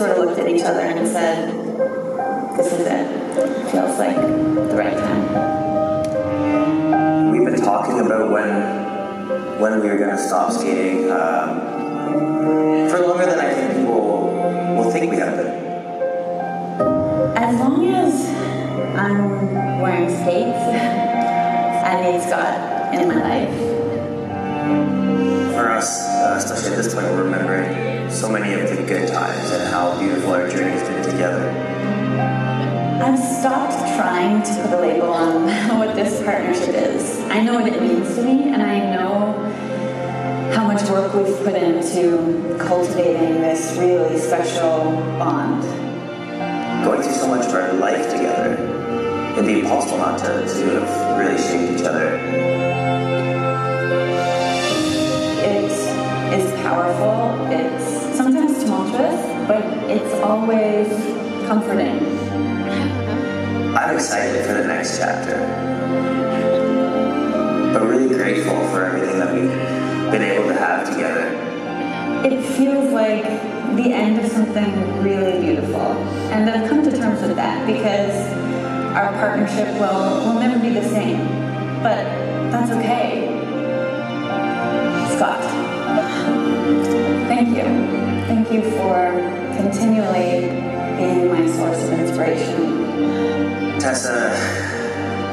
sort of looked at each other and said, this is it. Feels like the right time. We've been talking about when we were going to stop skating for longer than I think people will think we have been. As long as I'm wearing skates and it's got in my life. For us, especially at this point, we're remembering so many of the good times and how beautiful our journey's been together. I've stopped trying to put a label on what this partnership is. I know what it means to me, and I know how much work we've put into cultivating this really special bond. Going through so much of our life together, it'd be impossible not to sort of really shape each other. It is powerful, it's sometimes tumultuous, but it's always comforting. I'm excited for the next chapter, but really grateful for everything that we've been able to have together. It feels like the end of something really beautiful. And I've come to terms with that because our partnership will never be the same. But that's okay. Scott, thank you. Thank you for continually being my source of inspiration. Tessa,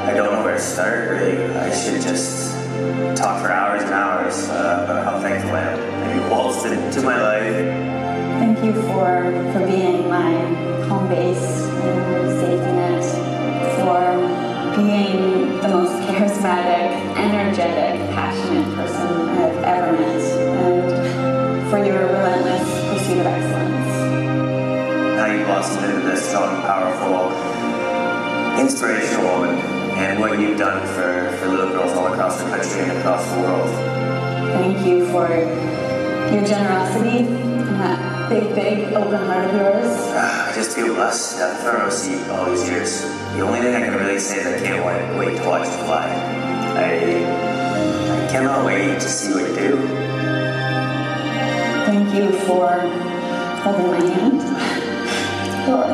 I don't know where to start really. I should just talk for hours and hours about how thankful I am that you waltzed into my life. Thank you for being my home base and safety net, for being the most charismatic, energetic, passionate person I've ever met, and for your relentless pursuit of excellence. How you blossomed into this strong, powerful, inspirational woman, and what you've done for little girls all across the country and across the world. Thank you for your generosity and that big open heart of yours. I just feel blessed that thorough seat all these years. The only thing I can really say is I can't wait to watch you fly. I cannot wait to see what you do. Thank you for holding my hand. For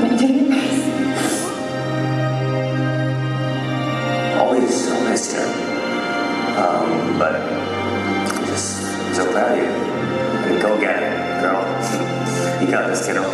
maintaining us. Always so nice to her. But so proud of you. And go get it, girl. You got this, kiddo.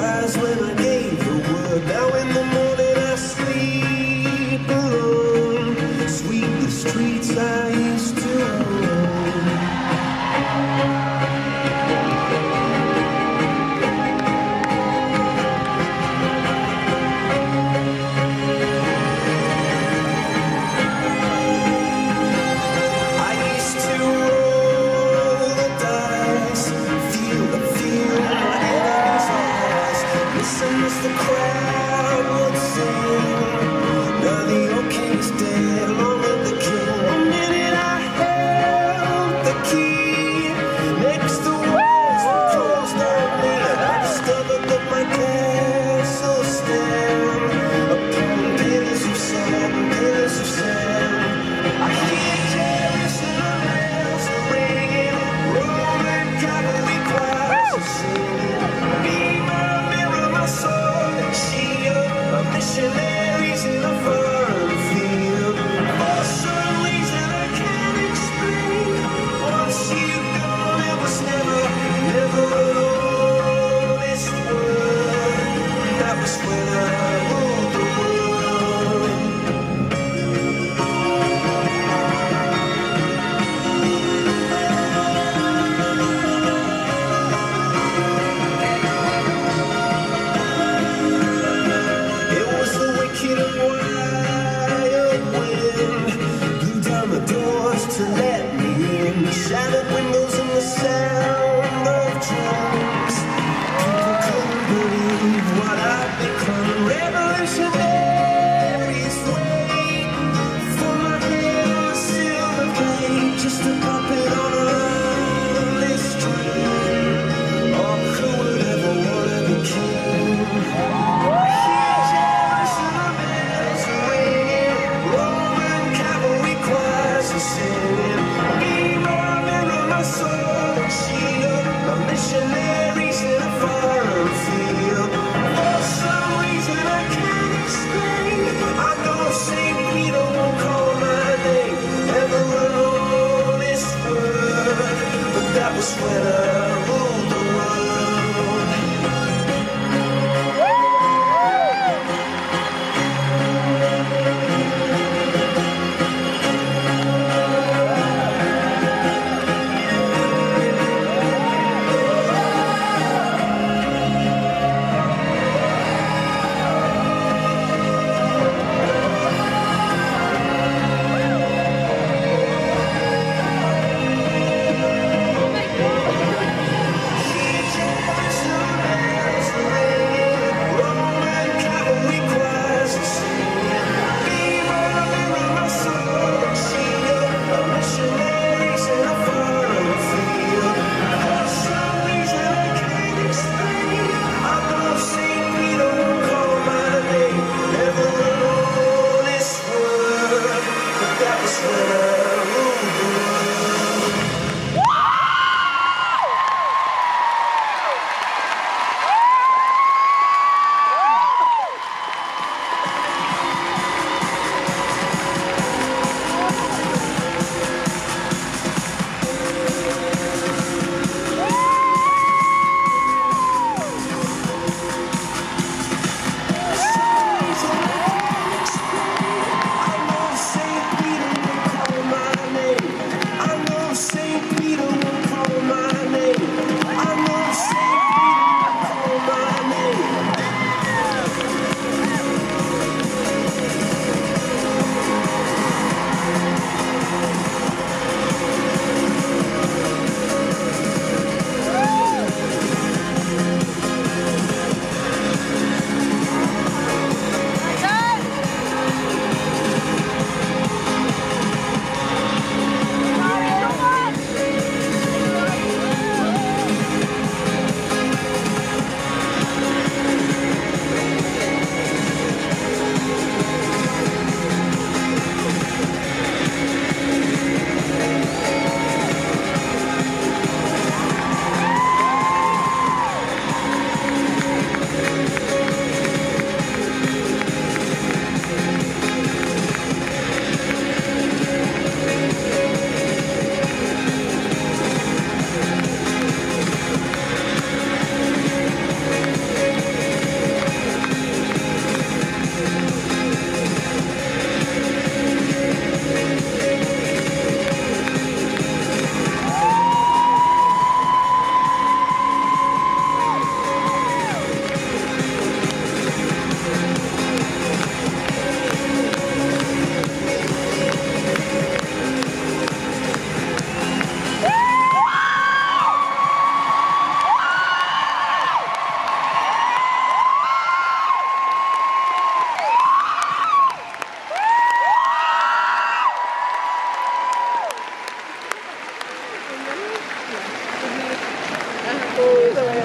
surprised when I gave the word. Now in the morning I sleep alone, sweep the streets I used to roam. Listen as the crowd would sing.